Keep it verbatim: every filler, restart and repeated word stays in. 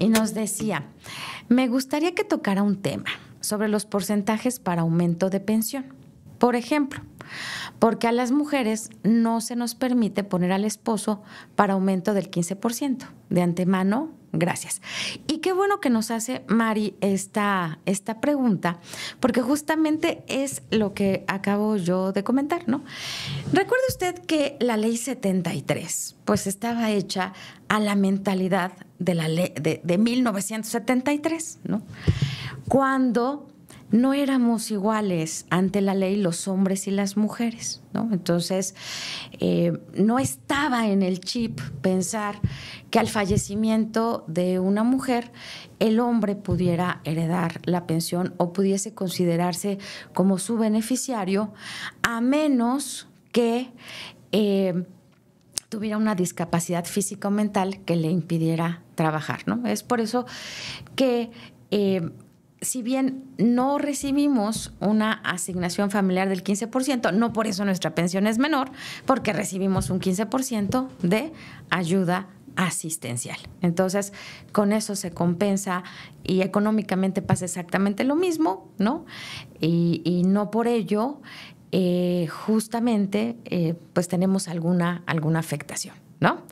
y nos decía, me gustaría que tocara un tema sobre los porcentajes para aumento de pensión. Por ejemplo, porque a las mujeres no se nos permite poner al esposo para aumento del quince por ciento. De antemano, gracias. Y qué bueno que nos hace Mari esta, esta pregunta, porque justamente es lo que acabo yo de comentar, ¿no? Recuerde usted que la ley setenta y tres, pues estaba hecha a la mentalidad de la ley de, de mil novecientos setenta y tres, ¿no? Cuando no éramos iguales ante la ley los hombres y las mujeres, ¿no? Entonces, eh, no estaba en el chip pensar que al fallecimiento de una mujer el hombre pudiera heredar la pensión o pudiese considerarse como su beneficiario, a menos que eh, tuviera una discapacidad física o mental que le impidiera trabajar, ¿no? Es por eso que Eh, si bien no recibimos una asignación familiar del quince por ciento, no por eso nuestra pensión es menor, porque recibimos un quince por ciento de ayuda asistencial. Entonces, con eso se compensa y económicamente pasa exactamente lo mismo, ¿no? Y, y no por ello, eh, justamente, eh, pues tenemos alguna, alguna afectación, ¿no?